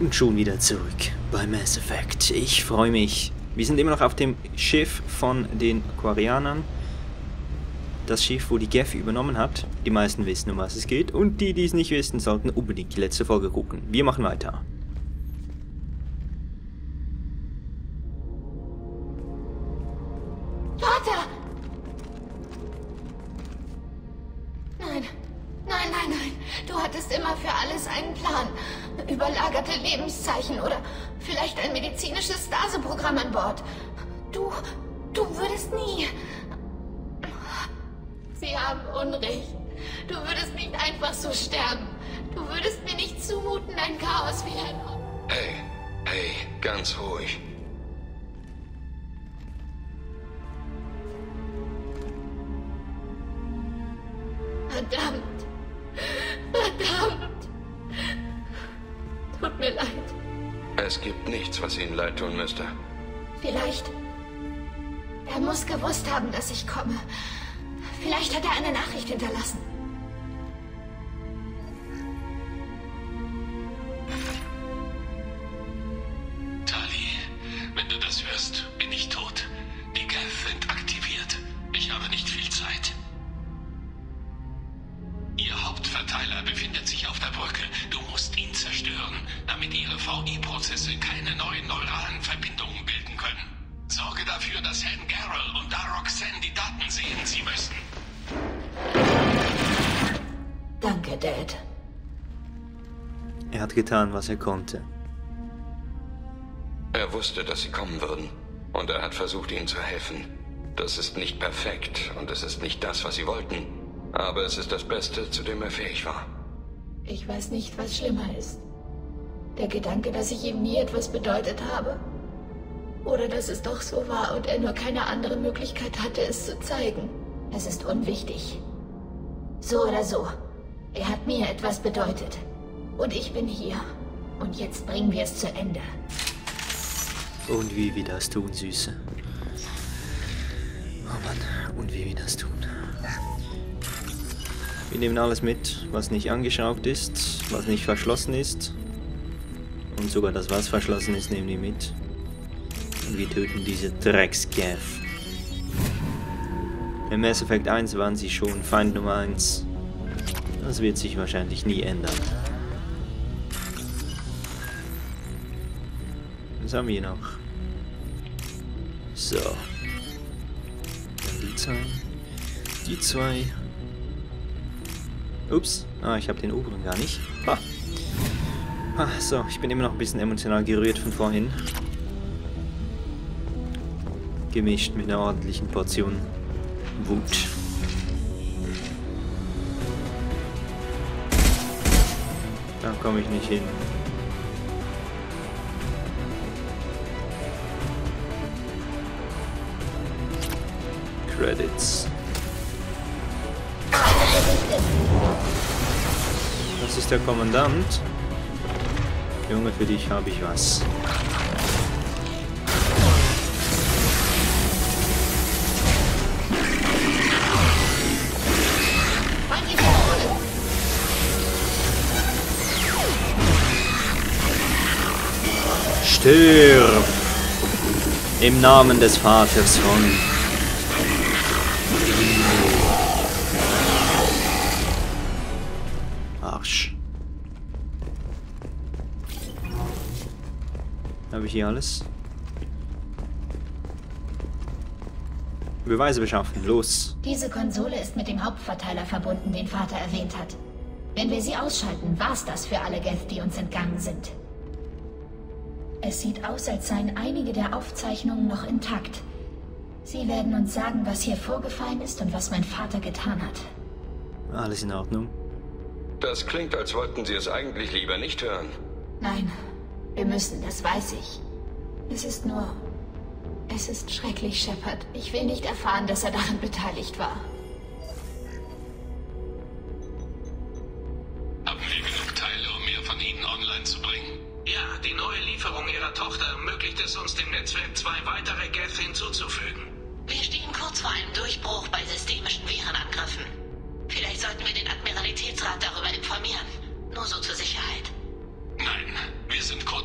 Und schon wieder zurück bei Mass Effect. Ich freue mich. Wir sind immer noch auf dem Schiff von den Aquarianern. Das Schiff, wo die Geth übernommen hat. Die meisten wissen, um was es geht. Und die, die es nicht wissen, sollten unbedingt die letzte Folge gucken. Wir machen weiter. Lebenszeichen oder vielleicht ein medizinisches Staseprogramm an Bord. Du würdest nie... Sie haben Unrecht. Du würdest nicht einfach so sterben. Du würdest mir nicht zumuten, ein Chaos wie ein... Hey, ganz ruhig. Verdammt. Tut mir leid. Es gibt nichts, was Ihnen leid tun müsste. Vielleicht. Er muss gewusst haben, dass ich komme. Vielleicht hat er eine Nachricht hinterlassen. Tali, wenn du das hörst, bin ich tot. Die Geth sind aktiviert. Ich habe nicht viel Zeit. Ihr Hauptverteiler befindet sich auf der Brücke. Du musst ihn zerstören, damit ihre VI-Prozesse keine neuen neuralen Verbindungen bilden können. Sorge dafür, dass Herrn Garrel und Darok Xen die Daten sehen, sie müssen. Danke, Dad. Er hat getan, was er konnte. Er wusste, dass sie kommen würden. Und er hat versucht, ihnen zu helfen. Das ist nicht perfekt und es ist nicht das, was sie wollten. Aber es ist das Beste, zu dem er fähig war. Ich weiß nicht, was schlimmer ist. Der Gedanke, dass ich ihm nie etwas bedeutet habe. Oder dass es doch so war und er nur keine andere Möglichkeit hatte, es zu zeigen. Es ist unwichtig. So oder so. Er hat mir etwas bedeutet. Und ich bin hier. Und jetzt bringen wir es zu Ende. Und wie wir das tun, Süße. Oh Mann, und wie wir das tun. Wir nehmen alles mit, was nicht angeschraubt ist, was nicht verschlossen ist. Und sogar das, was verschlossen ist, nehmen wir mit. Und wir töten diese Drecks-Geth. Im Mass Effect 1 waren sie schon Feind Nummer 1. Das wird sich wahrscheinlich nie ändern. Was haben wir noch? So. Dann die zwei. Die zwei. Ups, ich habe den oberen gar nicht. So, ich bin immer noch ein bisschen emotional gerührt von vorhin. Gemischt mit einer ordentlichen Portion Wut. Da komme ich nicht hin. Credits. Das ist der Kommandant. Junge, für dich habe ich was. Stirb! Im Namen des Vaters von... Habe ich hier alles? Beweise beschaffen, los! Diese Konsole ist mit dem Hauptverteiler verbunden, den Vater erwähnt hat. Wenn wir sie ausschalten, war's das für alle Geth, die uns entgangen sind. Es sieht aus, als seien einige der Aufzeichnungen noch intakt. Sie werden uns sagen, was hier vorgefallen ist und was mein Vater getan hat. Alles in Ordnung. Das klingt, als wollten Sie es eigentlich lieber nicht hören. Nein. Wir müssen, das weiß ich. Es ist schrecklich, Shepard. Ich will nicht erfahren, dass er daran beteiligt war. Haben wir genug Teile, um mehr von ihnen online zu bringen? Ja, die neue Lieferung ihrer Tochter ermöglicht es uns, dem Netzwerk 2 weitere Geth hinzuzufügen. Wir stehen kurz vor einem Durchbruch bei systemischen Virenangriffen. Vielleicht sollten wir den Admiralitätsrat darüber informieren. Nur so zur Sicherheit. Nein, wir sind kurz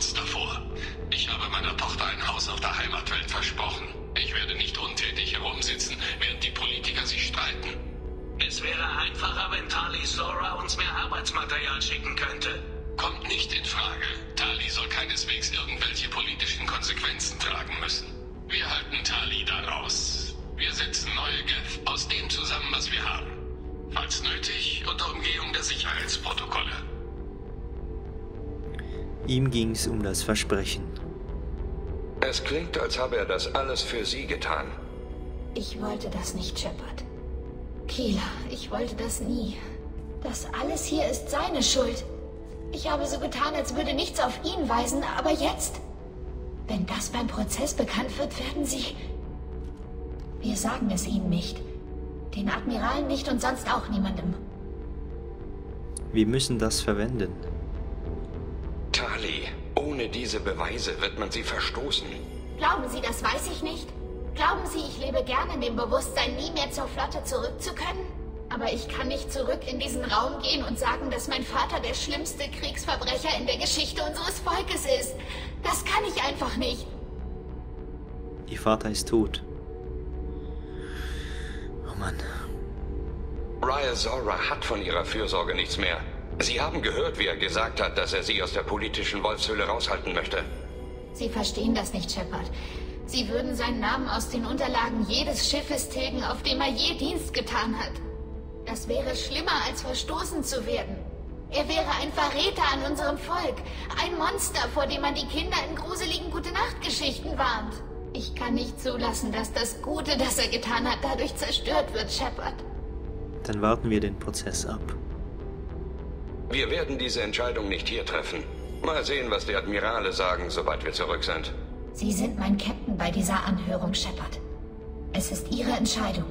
meiner Tochter ein Haus auf der Heimatwelt versprochen. Ich werde nicht untätig herumsitzen, während die Politiker sich streiten. Es wäre einfacher, wenn Tali'Zorah uns mehr Arbeitsmaterial schicken könnte. Kommt nicht in Frage. Tali soll keineswegs irgendwelche politischen Konsequenzen tragen müssen. Wir halten Tali da raus. Wir setzen neue Geth aus dem zusammen, was wir haben. Falls nötig, unter Umgehung der Sicherheitsprotokolle. Ihm ging's um das Versprechen. Es klingt, als habe er das alles für Sie getan. Ich wollte das nicht, Shepard. Keelah, ich wollte das nie. Das alles hier ist seine Schuld. Ich habe so getan, als würde nichts auf ihn weisen, aber jetzt? Wenn das beim Prozess bekannt wird, werden sie... Wir sagen es ihnen nicht. Den Admiralen nicht und sonst auch niemandem. Wir müssen das verwenden. Tali, ohne diese Beweise wird man sie verstoßen. Glauben Sie, das weiß ich nicht? Glauben Sie, ich lebe gerne in dem Bewusstsein, nie mehr zur Flotte zurück zu können? Aber ich kann nicht zurück in diesen Raum gehen und sagen, dass mein Vater der schlimmste Kriegsverbrecher in der Geschichte unseres Volkes ist. Das kann ich einfach nicht. Ihr Vater ist tot. Oh Mann. Rael'Zorah hat von ihrer Fürsorge nichts mehr. Sie haben gehört, wie er gesagt hat, dass er sie aus der politischen Wolfshöhle raushalten möchte. Sie verstehen das nicht, Shepard. Sie würden seinen Namen aus den Unterlagen jedes Schiffes tilgen, auf dem er je Dienst getan hat. Das wäre schlimmer, als verstoßen zu werden. Er wäre ein Verräter an unserem Volk. Ein Monster, vor dem man die Kinder in gruseligen Gute-Nacht-Geschichten warnt. Ich kann nicht zulassen, dass das Gute, das er getan hat, dadurch zerstört wird, Shepard. Dann warten wir den Prozess ab. Wir werden diese Entscheidung nicht hier treffen. Mal sehen, was die Admirale sagen, sobald wir zurück sind. Sie sind mein Captain bei dieser Anhörung, Shepard. Es ist Ihre Entscheidung.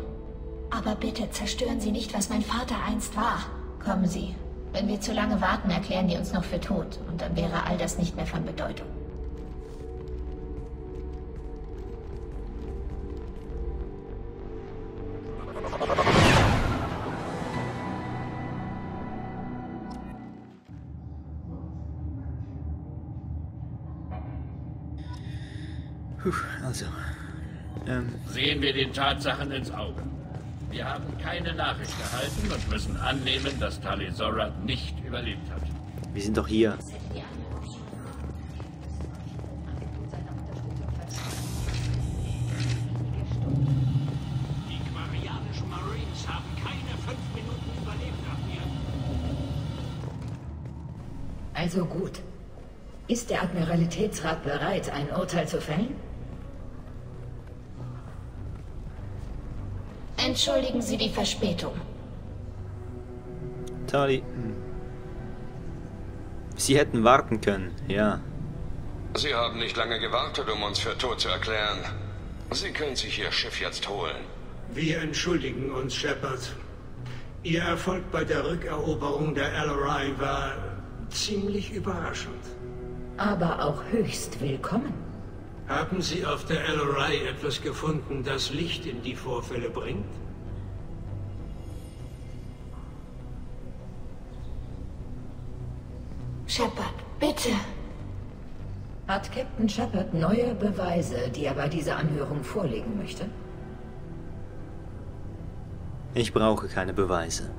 Aber bitte zerstören Sie nicht, was mein Vater einst war. Kommen Sie. Wenn wir zu lange warten, erklären die uns noch für tot. Und dann wäre all das nicht mehr von Bedeutung. Puh, also. Sehen wir den Tatsachen ins Auge. Wir haben keine Nachricht erhalten und müssen annehmen, dass Tali'Zorah nicht überlebt hat. Wir sind doch hier. Die Aquarianischen Marines haben keine 5 Minuten überlebt nach mir. Also gut. Ist der Admiralitätsrat bereit, ein Urteil zu fällen? Entschuldigen Sie die Verspätung. Tali. Sie hätten warten können, ja. Sie haben nicht lange gewartet, um uns für tot zu erklären. Sie können sich Ihr Schiff jetzt holen. Wir entschuldigen uns, Shepard. Ihr Erfolg bei der Rückeroberung der Alleroy war ziemlich überraschend. Aber auch höchst willkommen. Haben Sie auf der Alleroy etwas gefunden, das Licht in die Vorfälle bringt? Shepard, bitte. Hat Captain Shepard neue Beweise, die er bei dieser Anhörung vorlegen möchte? Ich brauche keine Beweise.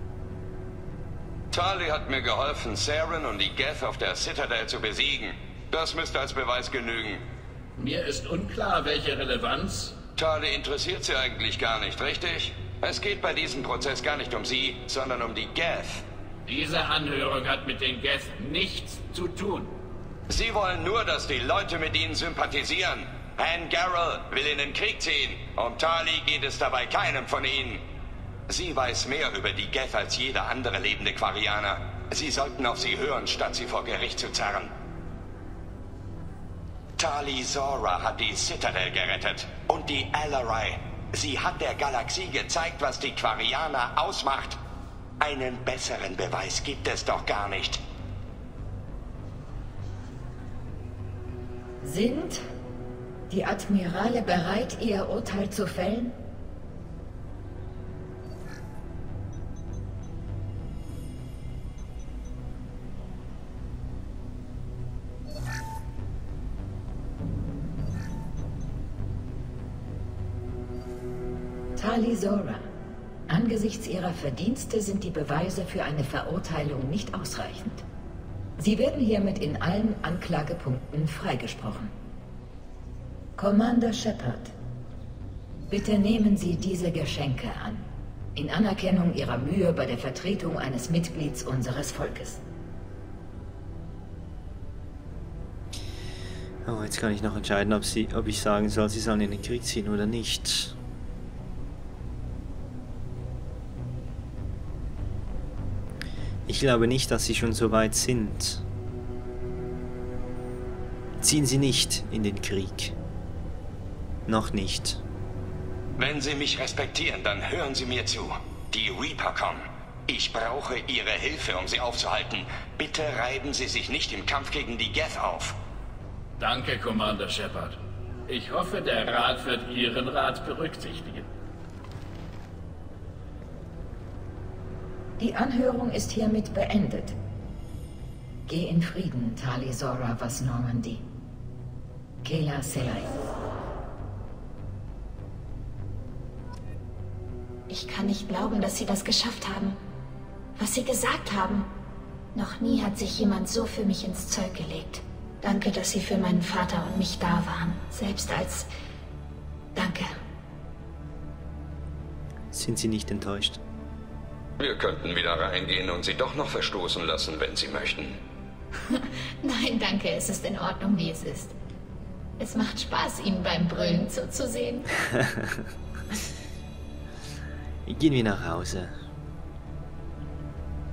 Tali hat mir geholfen, Saren und die Geth auf der Citadel zu besiegen. Das müsste als Beweis genügen. Mir ist unklar, welche Relevanz... Tali interessiert Sie eigentlich gar nicht, richtig? Es geht bei diesem Prozess gar nicht um Sie, sondern um die Geth. Diese Anhörung hat mit den Geth nichts zu tun. Sie wollen nur, dass die Leute mit Ihnen sympathisieren. Han Garrel will in den Krieg ziehen. Um Tali geht es dabei keinem von Ihnen. Sie weiß mehr über die Geth als jeder andere lebende Aquarianer. Sie sollten auf sie hören, statt sie vor Gericht zu zerren. Tali'Zorah hat die Citadel gerettet und die Alleroy. Sie hat der Galaxie gezeigt, was die Aquarianer ausmacht. Einen besseren Beweis gibt es doch gar nicht. Sind die Admirale bereit, ihr Urteil zu fällen? Tali'Zorah. Angesichts ihrer Verdienste sind die Beweise für eine Verurteilung nicht ausreichend. Sie werden hiermit in allen Anklagepunkten freigesprochen. Commander Shepard, bitte nehmen Sie diese Geschenke an. In Anerkennung Ihrer Mühe bei der Vertretung eines Mitglieds unseres Volkes. Oh, jetzt kann ich noch entscheiden, ob ich sagen soll, sie sollen in den Krieg ziehen oder nicht. Ich glaube nicht, dass sie schon so weit sind. Ziehen Sie nicht in den Krieg. Noch nicht. Wenn Sie mich respektieren, dann hören Sie mir zu. Die Reaper kommen. Ich brauche Ihre Hilfe, um sie aufzuhalten. Bitte reiben Sie sich nicht im Kampf gegen die Geth auf. Danke, Commander Shepard. Ich hoffe, der Rat wird Ihren Rat berücksichtigen. Die Anhörung ist hiermit beendet. Geh in Frieden, Tali'Zorah vas Normandy. Keelah se'lai. Ich kann nicht glauben, dass Sie das geschafft haben. Was Sie gesagt haben. Noch nie hat sich jemand so für mich ins Zeug gelegt. Danke, dass Sie für meinen Vater und mich da waren. Selbst als... Danke. Sind Sie nicht enttäuscht? Wir könnten wieder reingehen und Sie doch noch verstoßen lassen, wenn Sie möchten. Nein, danke. Es ist in Ordnung, wie es ist. Es macht Spaß, Ihnen beim Brüllen zuzusehen. Gehen wir nach Hause.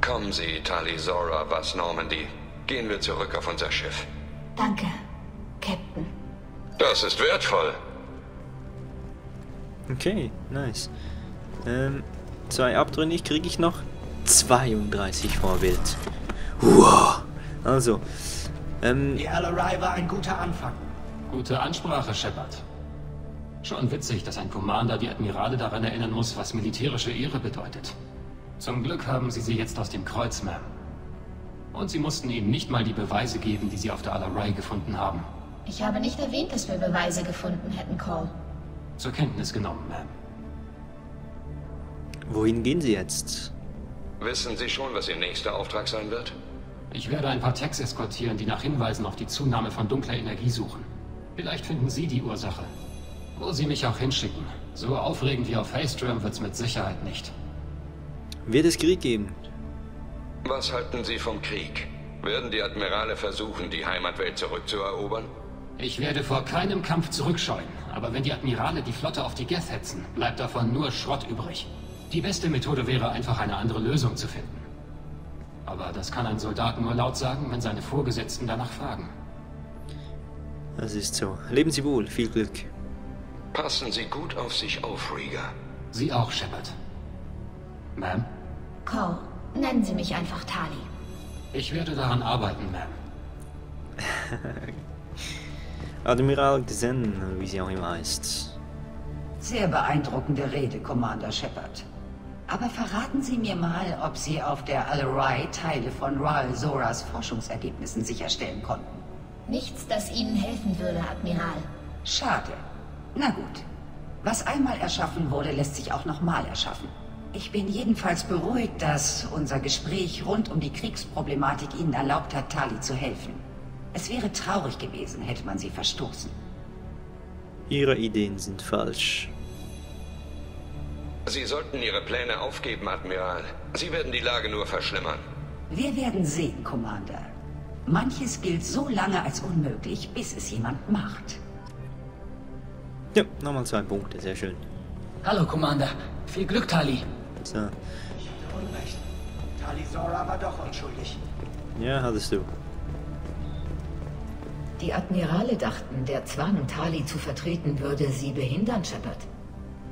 Kommen Sie, Tali'Zorah vas Normandy. Gehen wir zurück auf unser Schiff. Danke, Captain. Das ist wertvoll. Okay, nice. 2 abtrünnig kriege ich noch 32 Vorbild. Wow. Also. Die Alarei war ein guter Anfang. Gute Ansprache, Shepard. Schon witzig, dass ein Commander die Admirale daran erinnern muss, was militärische Ehre bedeutet. Zum Glück haben sie jetzt aus dem Kreuz, Ma'am. Und sie mussten ihm nicht mal die Beweise geben, die sie auf der Alarei gefunden haben. Ich habe nicht erwähnt, dass wir Beweise gefunden hätten, Cole. Zur Kenntnis genommen, Ma'am. Wohin gehen Sie jetzt? Wissen Sie schon, was Ihr nächster Auftrag sein wird? Ich werde ein paar Techs eskortieren, die nach Hinweisen auf die Zunahme von dunkler Energie suchen. Vielleicht finden Sie die Ursache. Wo Sie mich auch hinschicken. So aufregend wie auf Haystrim wird's mit Sicherheit nicht. Wird es Krieg geben? Was halten Sie vom Krieg? Werden die Admirale versuchen, die Heimatwelt zurückzuerobern? Ich werde vor keinem Kampf zurückscheuen. Aber wenn die Admirale die Flotte auf die Geth hetzen, bleibt davon nur Schrott übrig. Die beste Methode wäre, einfach eine andere Lösung zu finden. Aber das kann ein Soldat nur laut sagen, wenn seine Vorgesetzten danach fragen. Das ist so. Leben Sie wohl. Viel Glück. Passen Sie gut auf sich auf, Rayya. Sie auch, Shepard. Ma'am? Cole, nennen Sie mich einfach Tali. Ich werde daran arbeiten, Ma'am. Admiral Xen, wie sie auch immer heißt. Sehr beeindruckende Rede, Commander Shepard. Aber verraten Sie mir mal, ob Sie auf der Alarei Teile von Rael'Zorahs Forschungsergebnissen sicherstellen konnten. Nichts, das Ihnen helfen würde, Admiral. Schade. Na gut. Was einmal erschaffen wurde, lässt sich auch nochmal erschaffen. Ich bin jedenfalls beruhigt, dass unser Gespräch rund um die Kriegsproblematik Ihnen erlaubt hat, Tali zu helfen. Es wäre traurig gewesen, hätte man sie verstoßen. Ihre Ideen sind falsch. Sie sollten Ihre Pläne aufgeben, Admiral. Sie werden die Lage nur verschlimmern. Wir werden sehen, Commander. Manches gilt so lange als unmöglich, bis es jemand macht. Ja, nochmal 2 Punkte, sehr schön. Hallo, Commander. Viel Glück, Tali. So. Ich hatte Unrecht. Tali'Zorah war doch unschuldig. Ja, hattest du. Die Admirale dachten, der Zwang, Tali zu vertreten, würde sie behindern, Shepard.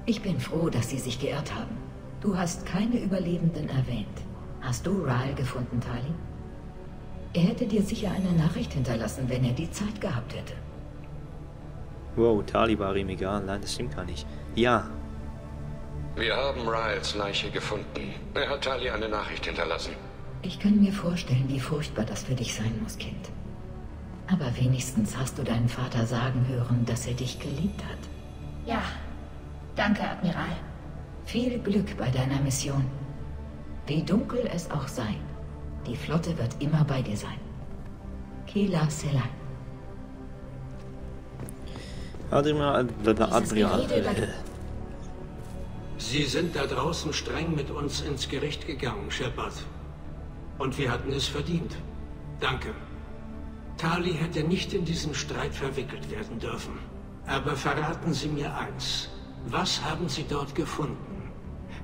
Ich bin froh, dass sie sich geirrt haben. Du hast keine Überlebenden erwähnt. Hast du Ryle gefunden, Tali? Er hätte dir sicher eine Nachricht hinterlassen, wenn er die Zeit gehabt hätte. Wow, Tali war ihm egal. Nein, das stimmt gar nicht. Ja. Wir haben Ryles Leiche gefunden. Er hat Tali eine Nachricht hinterlassen. Ich kann mir vorstellen, wie furchtbar das für dich sein muss, Kind. Aber wenigstens hast du deinen Vater sagen hören, dass er dich geliebt hat. Ja, danke, Admiral. Viel Glück bei deiner Mission. Wie dunkel es auch sei, die Flotte wird immer bei dir sein. Keelah se'lai. Admiral. Sie sind da draußen streng mit uns ins Gericht gegangen, Shepard. Und wir hatten es verdient. Danke. Tali hätte nicht in diesen Streit verwickelt werden dürfen. Aber verraten Sie mir eins. Was haben Sie dort gefunden?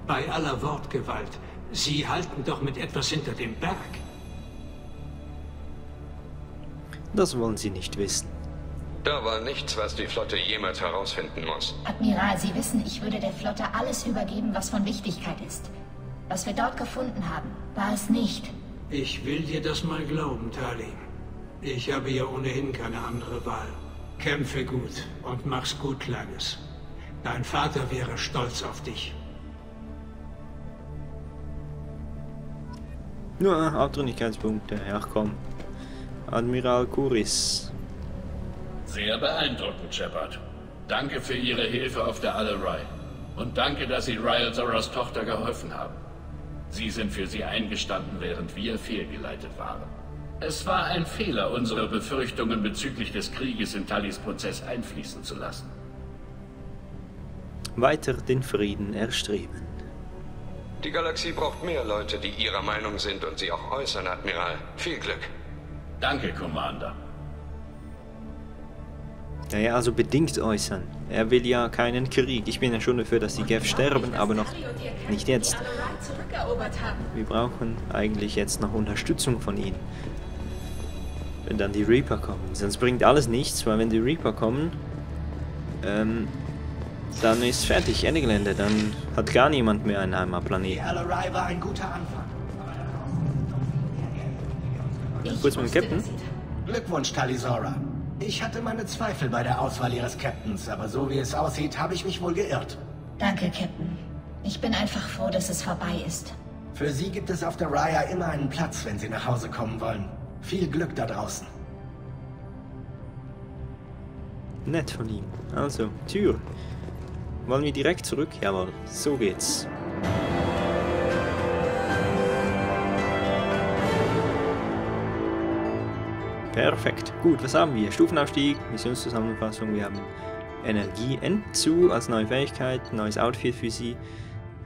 Bei aller Wortgewalt. Sie halten doch mit etwas hinter dem Berg. Das wollen Sie nicht wissen. Da war nichts, was die Flotte jemals herausfinden muss. Admiral, Sie wissen, ich würde der Flotte alles übergeben, was von Wichtigkeit ist. Was wir dort gefunden haben, war es nicht. Ich will dir das mal glauben, Tali. Ich habe ja ohnehin keine andere Wahl. Kämpfe gut und mach's gut, Kleines. Dein Vater wäre stolz auf dich. Nur Abtrünnigkeitspunkte, ja komm. Admiral Koris. Sehr beeindruckend, Shepard. Danke für Ihre Hilfe auf der Alleroy. Und danke, dass Sie Rael'Zorahs Tochter geholfen haben. Sie sind für sie eingestanden, während wir fehlgeleitet waren. Es war ein Fehler, unsere Befürchtungen bezüglich des Krieges in Talis Prozess einfließen zu lassen. Weiter den Frieden erstreben. Die Galaxie braucht mehr Leute, die ihrer Meinung sind und sie auch äußern, Admiral. Viel Glück. Danke, Commander. Naja, also bedingt äußern. Er will ja keinen Krieg. Ich bin ja schon dafür, dass die Geth sterben, aber noch nicht jetzt. Wir brauchen eigentlich jetzt noch Unterstützung von ihnen. Wenn dann die Reaper kommen. Sonst bringt alles nichts, weil wenn die Reaper kommen, dann ist fertig, Ende Gelände. Dann hat gar niemand mehr einen Heimatplaneten. Kurz mit dem Captain. Glückwunsch, Tali'Zorah. Ich hatte meine Zweifel bei der Auswahl Ihres Captains, aber so wie es aussieht, habe ich mich wohl geirrt. Danke, Captain. Ich bin einfach froh, dass es vorbei ist. Für Sie gibt es auf der Rayya immer einen Platz, wenn Sie nach Hause kommen wollen. Viel Glück da draußen. Nett von ihm. Also, Tür. Wollen wir direkt zurück? Jawohl, so geht's. Perfekt. Gut, was haben wir? Stufenaufstieg, Missionszusammenfassung, wir haben Energie N2 als neue Fähigkeit, neues Outfit für sie.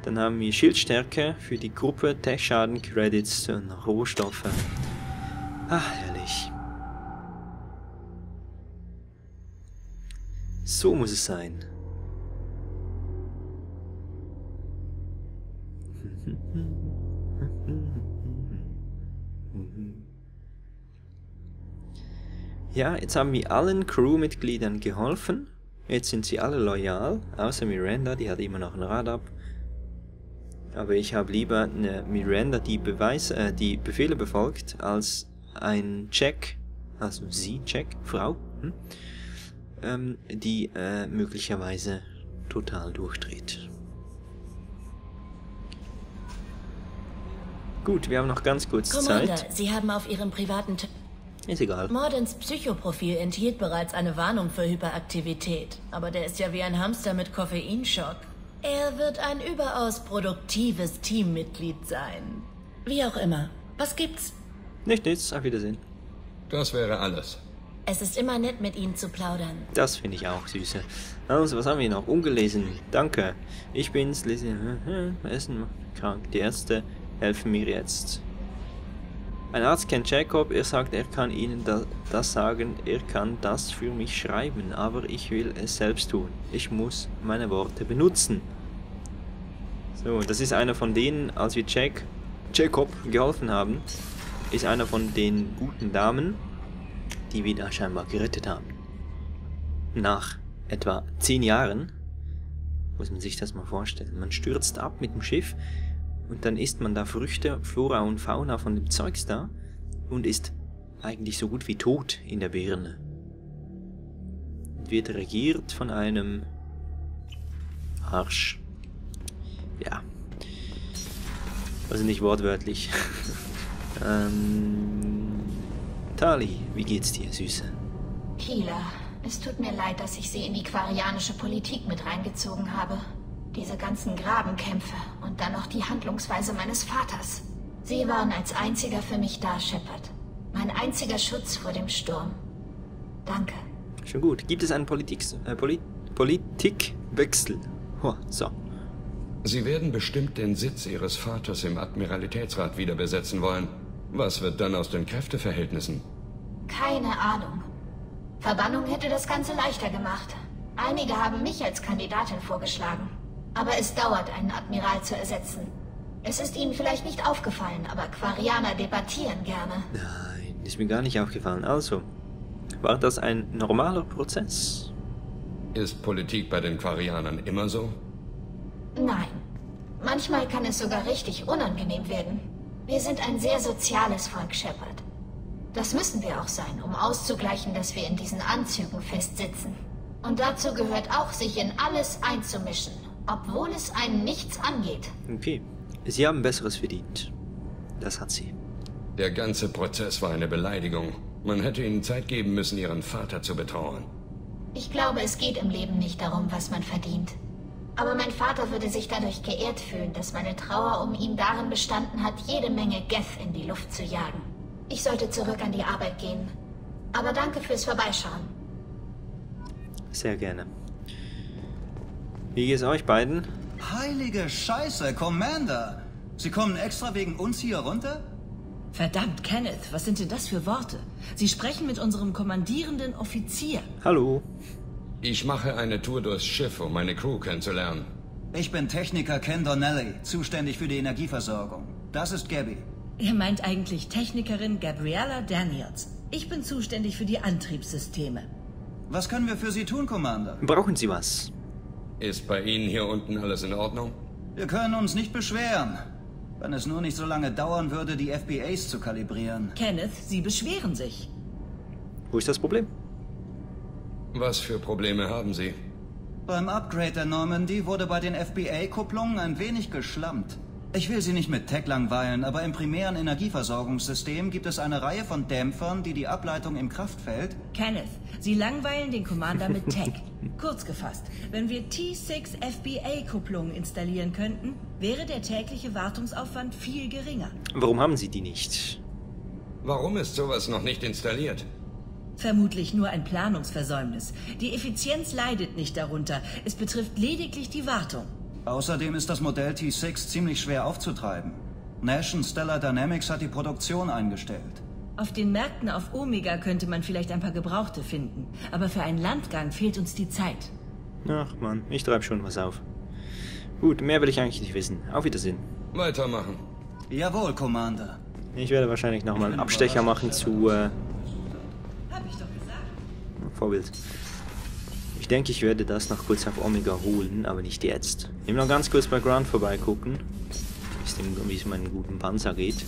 Dann haben wir Schildstärke für die Gruppe, Tech-Schaden, Credits und Rohstoffe. Ach, herrlich. So muss es sein. Ja, jetzt haben wir allen Crewmitgliedern geholfen. Jetzt sind sie alle loyal, außer Miranda, die hat immer noch ein Rad ab. Aber ich habe lieber eine Miranda, die die Befehle befolgt, als ein Jack, also sie, Jack, Frau, die möglicherweise total durchdreht. Gut, wir haben noch ganz kurz Commander, Zeit. Sie haben auf Ihrem privaten... Ist egal. Mordens Psychoprofil enthielt bereits eine Warnung für Hyperaktivität. Aber der ist ja wie ein Hamster mit Koffeinschock. Er wird ein überaus produktives Teammitglied sein. Wie auch immer. Was gibt's? Nichts. Auf Wiedersehen. Das wäre alles. Es ist immer nett, mit Ihnen zu plaudern. Das finde ich auch, Süße. Also, was haben wir noch? Ungelesen. Danke. Ich bin's, lesen. Essen macht krank. Die Ärzte helfen mir jetzt. Ein Arzt kennt Jacob, er sagt, er kann Ihnen das sagen, er kann das für mich schreiben, aber ich will es selbst tun. Ich muss meine Worte benutzen. So, das ist einer von denen, als wir Jacob geholfen haben, ist einer von den guten Damen, die wir da scheinbar gerettet haben. Nach etwa 10 Jahren, muss man sich das mal vorstellen, man stürzt ab mit dem Schiff. Und dann isst man da Früchte, Flora und Fauna von dem Zeugs da und ist eigentlich so gut wie tot in der Birne. Und wird regiert von einem Arsch. Ja. Also nicht wortwörtlich. Tali, wie geht's dir, Süße? Keelah, es tut mir leid, dass ich Sie in die aquarianische Politik mit reingezogen habe. Diese ganzen Grabenkämpfe und dann noch die Handlungsweise meines Vaters. Sie waren als einziger für mich da, Shepard. Mein einziger Schutz vor dem Sturm. Danke. Schon gut. Gibt es einen Politikwechsel? Oh, so. Sie werden bestimmt den Sitz Ihres Vaters im Admiralitätsrat wieder besetzen wollen. Was wird dann aus den Kräfteverhältnissen? Keine Ahnung. Verbannung hätte das Ganze leichter gemacht. Einige haben mich als Kandidatin vorgeschlagen. Aber es dauert, einen Admiral zu ersetzen. Es ist Ihnen vielleicht nicht aufgefallen, aber Aquarianer debattieren gerne. Nein, ist mir gar nicht aufgefallen. Also, war das ein normaler Prozess? Ist Politik bei den Aquarianern immer so? Nein. Manchmal kann es sogar richtig unangenehm werden. Wir sind ein sehr soziales Volk, Shepard. Das müssen wir auch sein, um auszugleichen, dass wir in diesen Anzügen festsitzen. Und dazu gehört auch, sich in alles einzumischen, obwohl es einen nichts angeht. Okay. Sie haben Besseres verdient. Das hat sie. Der ganze Prozess war eine Beleidigung. Man hätte ihnen Zeit geben müssen, ihren Vater zu betrauern. Ich glaube, es geht im Leben nicht darum, was man verdient. Aber mein Vater würde sich dadurch geehrt fühlen, dass meine Trauer um ihn darin bestanden hat, jede Menge Geth in die Luft zu jagen. Ich sollte zurück an die Arbeit gehen. Aber danke fürs Vorbeischauen. Sehr gerne. Wie geht's euch beiden? Heilige Scheiße, Commander! Sie kommen extra wegen uns hier runter? Verdammt, Kenneth, was sind denn das für Worte? Sie sprechen mit unserem kommandierenden Offizier. Hallo. Ich mache eine Tour durchs Schiff, um meine Crew kennenzulernen. Ich bin Techniker Ken Donnelly, zuständig für die Energieversorgung. Das ist Gabby. Ihr meint eigentlich Technikerin Gabriella Daniels. Ich bin zuständig für die Antriebssysteme. Was können wir für Sie tun, Commander? Brauchen Sie was? Ist bei Ihnen hier unten alles in Ordnung? Wir können uns nicht beschweren. Wenn es nur nicht so lange dauern würde, die FBAs zu kalibrieren. Kenneth, Sie beschweren sich. Wo ist das Problem? Was für Probleme haben Sie? Beim Upgrade der Normandy wurde bei den FBA-Kupplungen ein wenig geschlammt. Ich will Sie nicht mit Tech langweilen, aber im primären Energieversorgungssystem gibt es eine Reihe von Dämpfern, die die Ableitung im Kraftfeld... Kenneth, Sie langweilen den Commander mit Tech. Kurz gefasst, wenn wir T6 FBA-Kupplungen installieren könnten, wäre der tägliche Wartungsaufwand viel geringer. Warum haben Sie die nicht? Warum ist sowas noch nicht installiert? Vermutlich nur ein Planungsversäumnis. Die Effizienz leidet nicht darunter. Es betrifft lediglich die Wartung. Außerdem ist das Modell T6 ziemlich schwer aufzutreiben. Stellar Dynamics hat die Produktion eingestellt. Auf den Märkten auf Omega könnte man vielleicht ein paar Gebrauchte finden. Aber für einen Landgang fehlt uns die Zeit. Ach man, ich treibe schon was auf. Gut, mehr will ich eigentlich nicht wissen. Auf Wiedersehen. Weitermachen. Jawohl, Commander. Ich werde wahrscheinlich nochmal einen Abstecher machen zu... Hab ich doch gesagt. Vorbild. Ich denke, ich werde das noch kurz auf Omega holen, aber nicht jetzt. Ich will noch ganz kurz bei Grant vorbeigucken, wie es um meinen guten Panzer geht.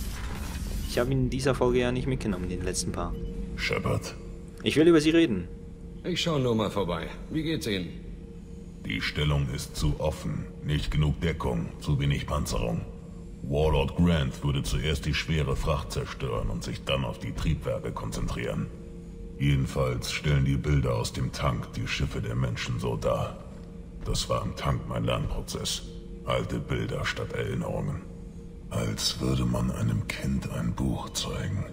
Ich habe ihn in dieser Folge ja nicht mitgenommen, den letzten paar. Shepard. Ich will über Sie reden. Ich schaue nur mal vorbei. Wie geht's Ihnen? Die Stellung ist zu offen. Nicht genug Deckung, zu wenig Panzerung. Warlord Grant würde zuerst die schwere Fracht zerstören und sich dann auf die Triebwerke konzentrieren. Jedenfalls stellen die Bilder aus dem Tank die Schiffe der Menschen so dar. Das war im Tank mein Lernprozess. Alte Bilder statt Erinnerungen. Als würde man einem Kind ein Buch zeigen.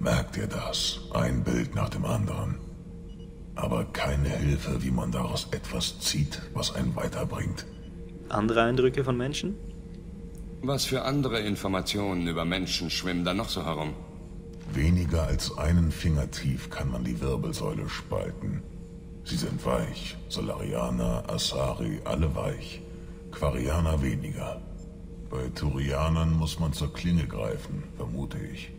Merkt ihr das? Ein Bild nach dem anderen. Aber keine Hilfe, wie man daraus etwas zieht, was einen weiterbringt. Andere Eindrücke von Menschen? Was für andere Informationen über Menschen schwimmen da noch so herum? Weniger als einen Finger tief kann man die Wirbelsäule spalten. Sie sind weich. Solarianer, Asari, alle weich. Quarianer weniger. Bei Turianern muss man zur Klinge greifen, vermute ich.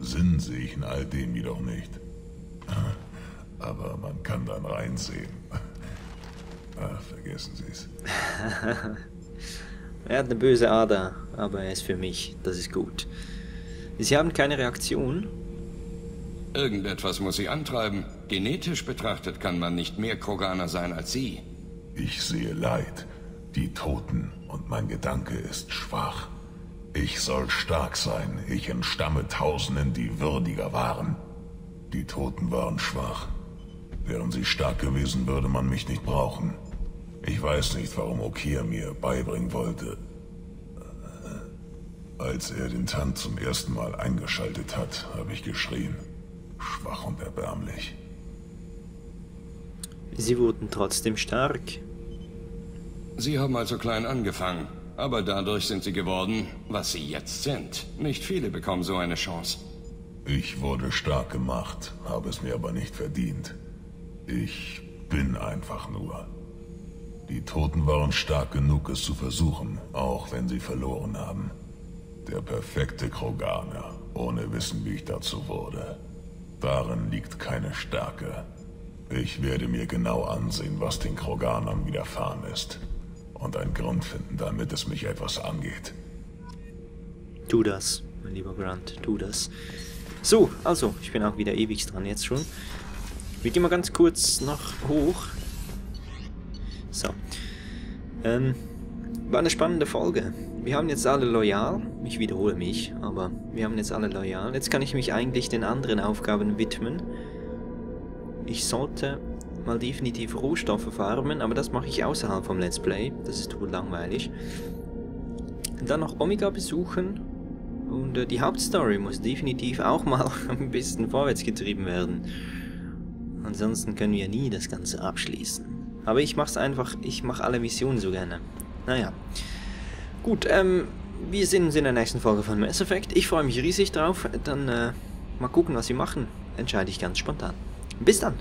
Sinn sehe ich in all dem jedoch nicht. Aber man kann dann reinsehen. Ach, vergessen Sie es. Er hat eine böse Ader, aber er ist für mich. Das ist gut. Sie haben keine Reaktion? Irgendetwas muss sie antreiben. Genetisch betrachtet kann man nicht mehr Kroganer sein als sie. Ich sehe Leid, die Toten, und mein Gedanke ist schwach. Ich soll stark sein. Ich entstamme Tausenden, die würdiger waren. Die Toten waren schwach. Wären sie stark gewesen, würde man mich nicht brauchen. Ich weiß nicht, warum Okia mir beibringen wollte. Als er den Tank zum ersten Mal eingeschaltet hat, habe ich geschrien. Schwach und erbärmlich. Sie wurden trotzdem stark. Sie haben also klein angefangen, aber dadurch sind sie geworden, was sie jetzt sind. Nicht viele bekommen so eine Chance. Ich wurde stark gemacht, habe es mir aber nicht verdient. Ich bin einfach nur. Die Toten waren stark genug, es zu versuchen, auch wenn sie verloren haben. Der perfekte Kroganer, ohne Wissen, wie ich dazu wurde. Darin liegt keine Stärke. Ich werde mir genau ansehen, was den Kroganern widerfahren ist. Und einen Grund finden, damit es mich etwas angeht. Tu das, mein lieber Grant, tu das. So, also, ich bin auch wieder ewig dran jetzt schon. Wir gehen mal ganz kurz nach hoch. So. War eine spannende Folge. Wir haben jetzt alle loyal. Ich wiederhole mich, aber wir haben jetzt alle loyal. Jetzt kann ich mich eigentlich den anderen Aufgaben widmen. Ich sollte mal definitiv Rohstoffe farmen, aber das mache ich außerhalb vom Let's Play. Das ist wohl langweilig. Dann noch Omega besuchen. Und die Hauptstory muss definitiv auch mal ein bisschen vorwärts getrieben werden. Ansonsten können wir nie das Ganze abschließen. Aber ich mache es einfach, ich mache alle Missionen so gerne. Naja. Gut, wir sehen uns in der nächsten Folge von Mass Effect. Ich freue mich riesig drauf. Dann mal gucken, was wir machen. Entscheide ich ganz spontan. Bis dann!